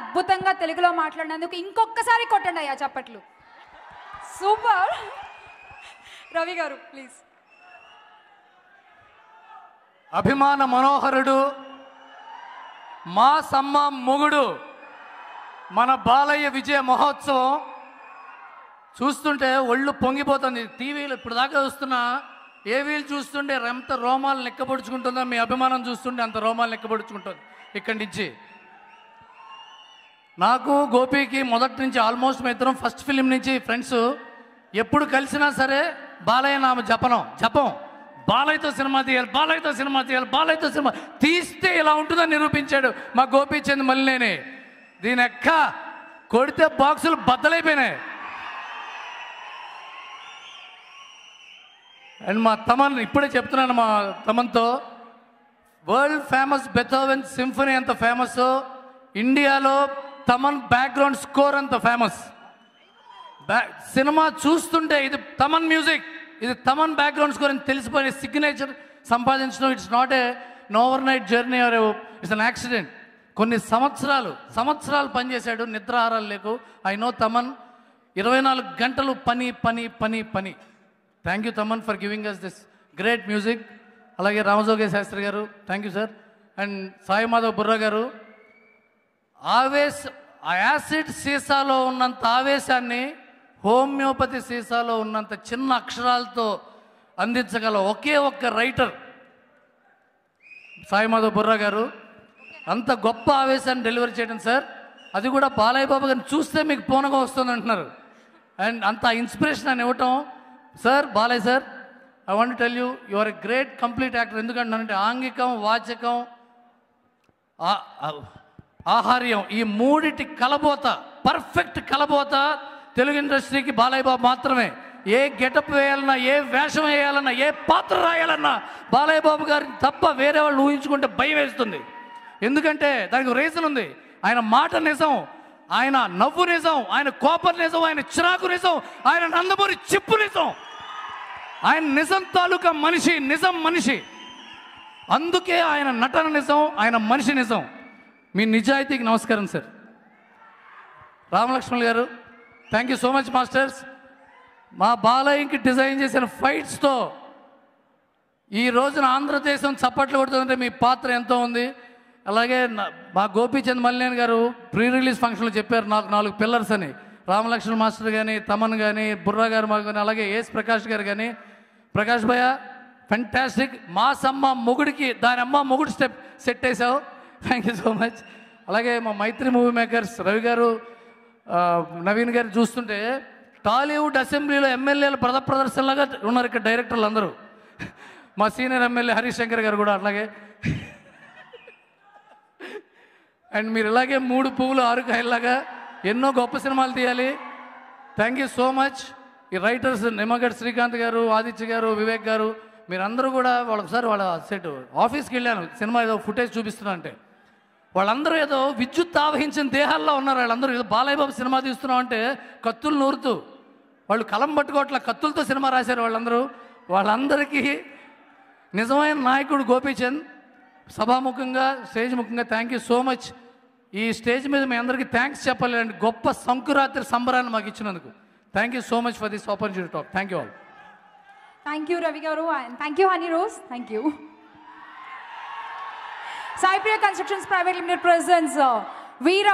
అద్భుతంగా తెలుగులో మాట్లాడినందుకు ఇంకొకసారి కొట్టండి అయ్యా చప్పట్లు సూపర్ రవి గారు ప్లీజ్ అభిమాన మనోహరుడు మా సమ్మ మొగుడు మన బాలయ్య విజయ మహోత్సవం చూస్తుంటే ఒళ్ళు పొంగిపోతుంది టీవీలో ఇప్పుడు దాకా చూస్తున్నా ఏ వీళ్ళు చూస్తుంటే ఎంత రోమాలు లెక్కపొడుచుకుంటుందో మీ అభిమానం చూస్తుంటే అంత రోమాలు లెక్కపొడుచుకుంటుంది ఇక్కడి నుంచి నాకు గోపీకి మొదటి నుంచి ఆల్మోస్ట్ మిత్రం ఫస్ట్ ఫిలిం నుంచి ఫ్రెండ్స్ ఎప్పుడు కలిసినా సరే బాలయ్య నామ జపం బాలయ్యతో సినిమా తీస్తే ఇలా ఉంటుందని నిరూపించాడు మా గోపీచంద్ మల్లినేని దీని ఎక్క కొడితే బాక్సులు బద్దలైపోయినాయి అండ్ మా తమన్ ఇప్పుడే చెప్తున్నాను మా తమన్తో వరల్డ్ ఫేమస్ బెథోవెన్ సింఫనీ ఎంత ఫేమస్ ఇండియాలో తమన్ బ్యాక్గ్రౌండ్ స్కోర్ అంత ఫేమస్ సినిమా చూస్తుంటే ఇది తమన్ మ్యూజిక్ ఇది తమన్ బ్యాక్గ్రౌండ్ స్కోర్ అని తెలిసిపోయిన సిగ్నేచర్ సంపాదించడం it's not a overnight journey or it's an accident కొన్ని సంవత్సరాలు పనిచేశాడు నిద్రాహారాలు లేకు ఐ నో తమన్ 24 గంటలు పని Thank you, Taman, for giving us this great music. Alage Ramajoge Shastri garu, thank you, sir. And Sai Madhav Burra garu, acid sesalo unnanta avesanni, homeopathy sesalo unnanta chinna aksharalto andinchagala okke writer. Sai Madhav Burra garu, anta goppa avesanni deliver cheyadam, sir. Adi kuda Balayya Baba garini chuste meeku ponaga vastundi antunaru. And anta inspiration ani ivvatam Sir, Balay sir, I want to tell you, you are a great complete actor. Endukante aangikam, vachakam, aaharyam, ee mooditi kalabota, perfect kalabota Telugu industry ki Balay Baba maatrame. Ye getup veyalanna, ye vesham veyalanna, ye paatra rayalanna, Balay Baba garini tappa vere vallu uhinchukunte bayam vestundi. Endukante daniki reason undi. Ayana maata nisam. ఆయన నవ్వు నిజం ఆయన కోపం నిజం ఆయన చిరాకు నిజం ఆయన నందమూరి చిప్పు నిజం ఆయన నిజం తాలూకా మనిషి నిజం మనిషి అందుకే ఆయన నటన నిజం ఆయన మనిషి నిజం మీ నిజాయితీకి నమస్కారం సార్ రామలక్ష్మణ్ గారు thank you so much masters మా బాలయ్యకి డిజైన్ చేసిన ఫైట్స్తో ఈ రోజున ఆంధ్రదేశం చప్పట్లు కొడుతుందంటే మీ పాత్ర ఎంతో ఉంది అలాగే మా గోపీచంద్ మల్లినేని గారు ప్రీ రిలీజ్ ఫంక్షన్లో చెప్పారు నాకు 4 పిల్లర్స్ అని రామలక్ష్మణ్ మాస్టర్ కానీ తమన్ కానీ బుర్రా గారు మా కానీ అలాగే ఏస్ ప్రకాష్ గారు కానీ ప్రకాష్ భయ్య ఫెంటాస్టిక్ మా సమ్మ మొగుడికి దాని అమ్మ మొగుడు స్టెప్ సెట్ చేసావు థ్యాంక్ యూ సో మచ్ అలాగే మా మైత్రి మూవీ మేకర్స్ రవి గారు నవీన్ గారు చూస్తుంటే టాలీవుడ్ అసెంబ్లీలో ఎమ్మెల్యేల ప్రదర్శనలాగా ఉన్నారు ఇక్కడ డైరెక్టర్లు అందరూ మా సీనియర్ ఎమ్మెల్యే హరిశంకర్ గారు కూడా అలాగే అండ్ మీరు ఇలాగే 3 పువ్వులు 6 కాయలాగా ఎన్నో గొప్ప సినిమాలు తీయాలి థ్యాంక్ యూ సో మచ్ ఈ రైటర్స్ నిమ్మగడ్డ శ్రీకాంత్ గారు ఆదిత్య గారు వివేక్ గారు మీరందరూ కూడా వాళ్ళొకసారి వాళ్ళ సెట్ ఆఫీస్కి వెళ్ళాను సినిమా ఏదో ఫుటేజ్ చూపిస్తున్నా అంటే వాళ్ళందరూ ఏదో విద్యుత్ ఆవహించిన దేహాల్లో ఉన్నారు వాళ్ళందరూ ఏదో బాలయ్య బాబు సినిమా తీస్తున్నాం అంటే కత్తులు నూరుతూ వాళ్ళు కలం పట్టుకోవట్ల కత్తులతో సినిమా రాశారు వాళ్ళందరికీ నిజమైన నాయకుడు గోపీచంద్ సభాముఖంగా స్టేజ్ ముఖంగా థ్యాంక్ యూ సో మచ్ ఈ స్టేజ్ మీద మీ అందరికీ థ్యాంక్స్ చెప్పాలండి గొప్ప సంకురాత్రి సంబరాన్ని మాకు ఇచ్చినందుకు thank you so much for this opportunity talk thank you all thank you Ravi గారు and thank you Honey Rose thank you Saipriya constructions private limited presents Veera